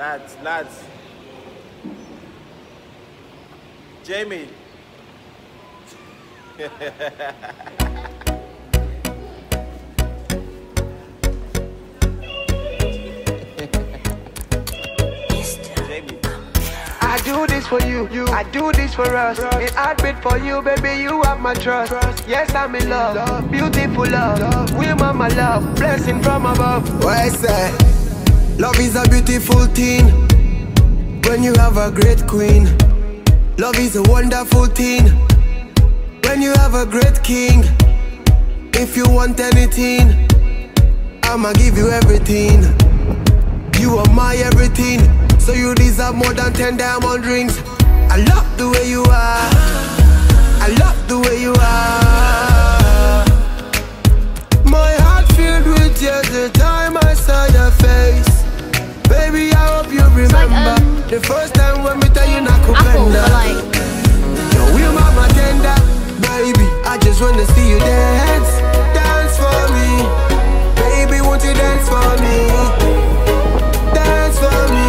Lads. Jamie. I do this for you, I do this for us. It heartbeat for you, baby, you have my trust. Yes, I'm in love, beautiful love. We mama love, blessing from above. What I say, love is a beautiful thing. When you have a great queen. Love is a wonderful thing. When you have a great king. If you want anything, I'ma give you everything. You are my everything. So you deserve more than 10 diamond rings. I love the way you are. I love the way you are. My heart filled with tears the time I saw your face. Baby, I hope you remember the first time when we tell you not to bender. No, you mama tender, baby. I just wanna see you dance, dance for me, baby. Won't you dance for me, dance for me?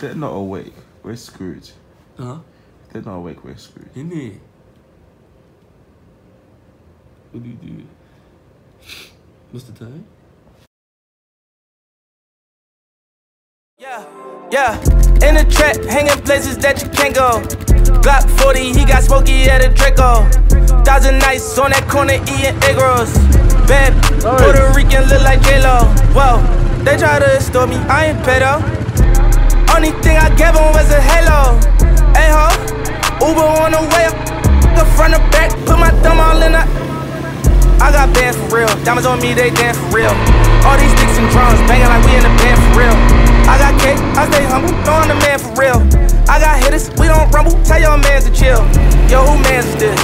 They're not awake, we're screwed. Huh? They're not awake, we're screwed. Isn't it? What do you do? What's the time? Yeah. In the trap, hanging places that you can't go. Glock 40, he got smoky at a Draco. 1,000 nights on that corner eating egg rolls. Bad Puerto Rican look like J-Lo. Whoa, they try to extort me, I ain't pedo. Only thing I gave him was a halo. Hey ho, Uber on the way up, the front or back, put my thumb all in the. I got bands for real, diamonds on me, they dance for real. All these sticks and drums, banging like we in the band for real. I got cake, I stay humble, throwing the man for real. I got hitters, we don't rumble, tell your mans to chill. Yo, who mans is this?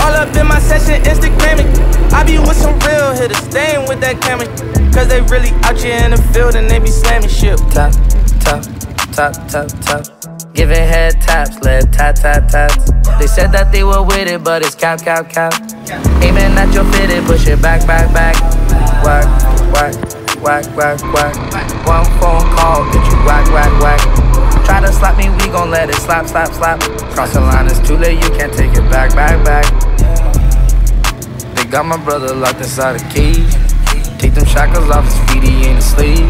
All up in my session, Instagramming. I be with some real hitters, staying with that camera. Cause they really out here in the field and they be slamming shit. Top. Giving head taps, lip tat. They said that they were with it, but it's cap. Aiming at your fitted, push it back. Whack. One phone call, get you whack. Try to slap me, we gon' let it slap. Cross the line, it's too late, you can't take it back. They got my brother locked inside a cage. Take them shackles off his feet, he ain't asleep.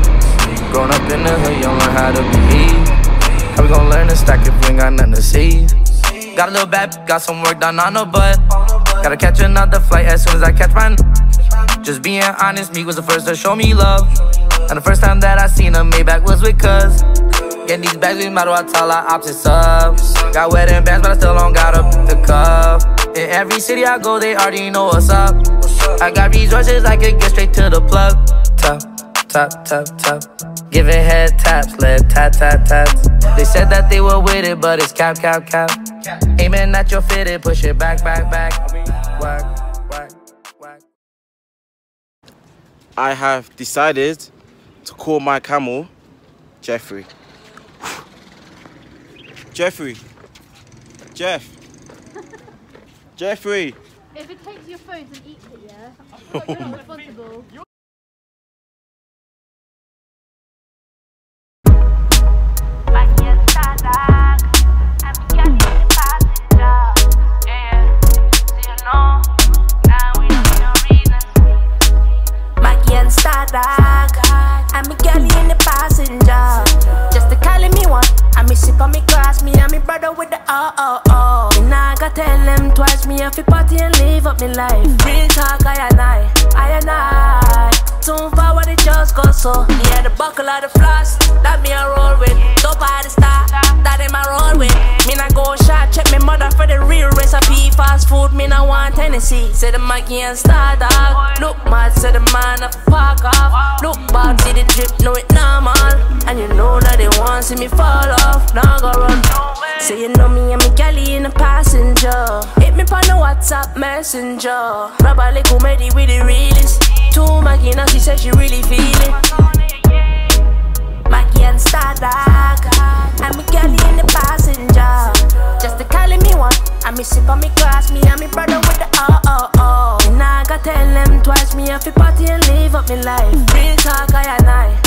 Grown up in the hood, you don't learn how to behave. How we gon' learn to stack if we ain't got nothing to see? Got a little bad, got some work done on her butt. Gotta catch another flight as soon as I catch mine. Just being honest, me was the first to show me love. And the first time that I seen a Maybach was with cuz. Getting these bags, we model, I tell our options up. Got wedding bands, but I still don't got up the cuff. In every city I go, they already know what's up. I got resources, I could get straight to the plug. Top. Giving head taps, lip tat. They said that they were with it, but it's cap. Aiming at your fitted, push it back. Whack. I have decided to call my camel Jeffrey. Jeffrey. Jeff. Jeffrey. If it takes your phone and eats it, yeah? I feel like you're not responsible. Maggi and Stardawg, I'm a girl in the passenger. Just to call me one, I'm a sip on me glass, me and me brother with the oh. I tell them twice, me have to party and live up me life. Real talk, I and I. Soon forward it just goes so. Me had the buckle of the floss, that me I roll with. Dope out the star, that them I roll with. Me not go shot, check me mother for the real recipe. Fast food, me not want Tennessee. Say the Maggi and Stardawg, look mad, say the man a fuck off. Look back, see the drip, know it normal. And you know that they want see me fall off, now go run. Say you know me and me galley in the passenger. Hit me pon the WhatsApp messenger. Rob a little meddy with the realest. Too Maggi now she said she really feel it. Maggi and Stardawg, I'm a galley in the passenger. Just to call me one, I me sip on me glass, me and me brother with the oh. And I gotta tell them twice, me have to party and live up me life. Real talk, I and I.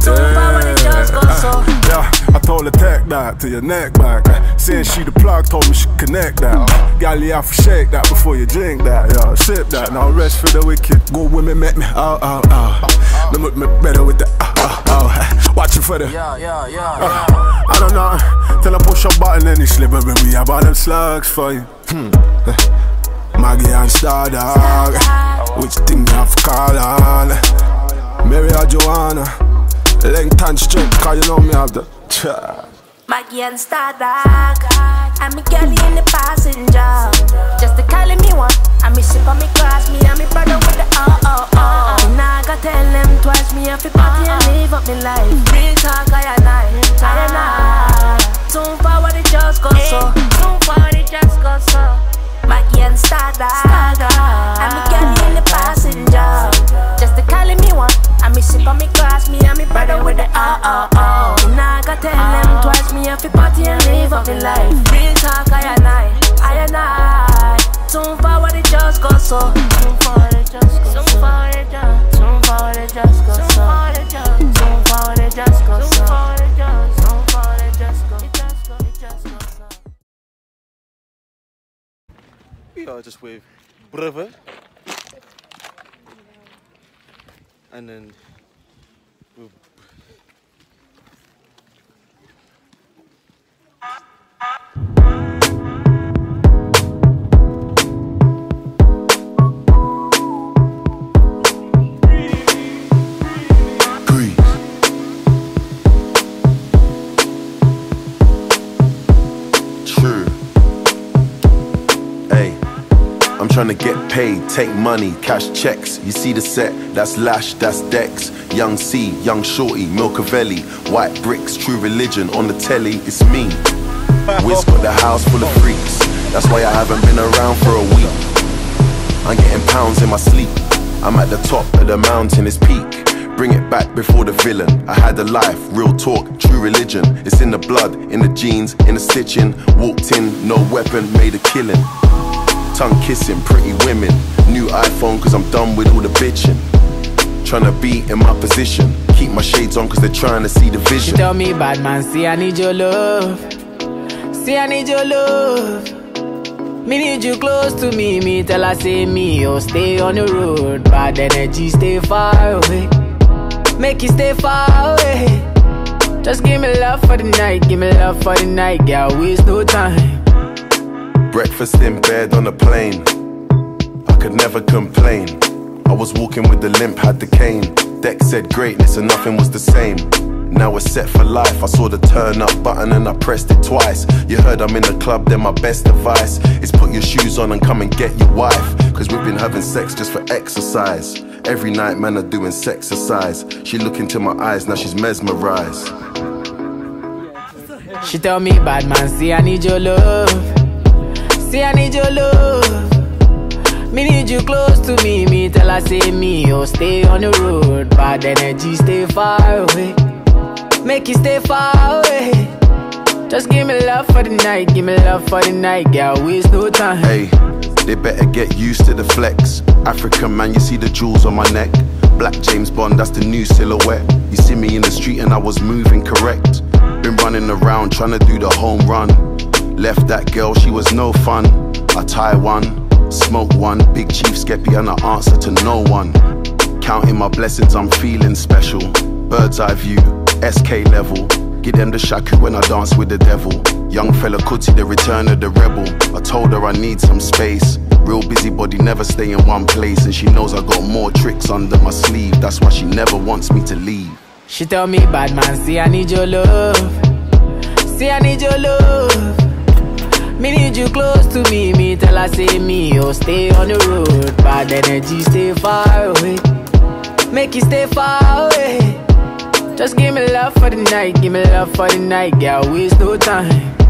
Too far when it just goes so. I told her tech that to your neck back. Saying she the plug, told me she connect that. Gally out for shake that before you drink that. Yeah, sip that, now rest for the wicked. Go with me, make me oh. Them with me better with the oh. Watch you for the yeah. I don't know, till I push a button and it's slipper. When we have all them slugs for you. Maggi and Stardawg, which thing you have call on? Mary or Joanna? Length and strength, cause you know me have the Maggi and Stardawg, I'm a girl in the passenger. Just to call me one, I me sip on me glass, me and me brother with the oh. And I gotta tell them twice, me have to party and live up me life. Real talk, I and I. Soon forward it just goes so. Soon forward it just goes so. Maggi and Stardawg, I'm a girl in the passenger. Just to call me one, I me sip on me glass, me and me brother with the oh. And I gotta tell them twice, me have to party and live up in life. Real talk, I and I. Soon forward it just goes so. Soon forward it just goes so. Soon forward it just. Soon forward it just goes so. Soon forward it just. Soon forward it just goes so. Soon forward it just. Soon forward it just goes. It just goes so. We are just with brother. And then we'll... Trying to get paid, take money, cash checks. You see the set, that's Lash, that's Dex, Young C, Young Shorty, Milcavelli, white bricks, True Religion on the telly, it's me. Wiz got the house full of freaks, that's why I haven't been around for a week. I'm getting pounds in my sleep, I'm at the top of the mountain, it's peak. Bring it back before the villain. I had a life, real talk, True Religion. It's in the blood, in the jeans, in the stitching. Walked in, no weapon, made a killing. Tongue kissing, pretty women. New iPhone cause I'm done with all the bitching. Tryna be in my position. Keep my shades on cause they're trying to see the vision. She tell me bad man, see I need your love. See I need your love. Me need you close to me. Me tell her say me, oh stay on the road. Bad energy stay far away. Make you stay far away. Just give me love for the night. Give me love for the night. Yeah, waste no time. Breakfast in bed on a plane, I could never complain. I was walking with the limp, had the cane. Dex said greatness and nothing was the same. Now we're set for life, I saw the turn up button and I pressed it twice. You heard I'm in the club, then my best advice is put your shoes on and come and get your wife. Cause we've been having sex just for exercise. Every night man are doing sexercise. She look into my eyes, now she's mesmerized. She tell me bad man, see I need your love. See I need your love. Me need you close to me, me tell her say me, oh stay on the road, bad energy stay far away, make you stay far away. Just give me love for the night, give me love for the night, girl, waste no time. Hey, they better get used to the flex. African man, you see the jewels on my neck. Black James Bond, that's the new silhouette. You see me in the street and I was moving correct. Been running around trying to do the home run. Left that girl, she was no fun. I tie one, smoke one, Big Chief, Skeppy, and I answer to no one. Counting my blessings, I'm feeling special. Bird's eye view, SK level. Give them the shaku when I dance with the devil. Young fella could see the return of the rebel. I told her I need some space. Real busybody never stay in one place. And she knows I got more tricks under my sleeve. That's why she never wants me to leave. She tell me, bad man, see I need your love. See I need your love. Me need you close to me. Me tell her say me, oh stay on the road. Bad energy stay far away, make you stay far away. Just give me love for the night, give me love for the night, girl, waste no time.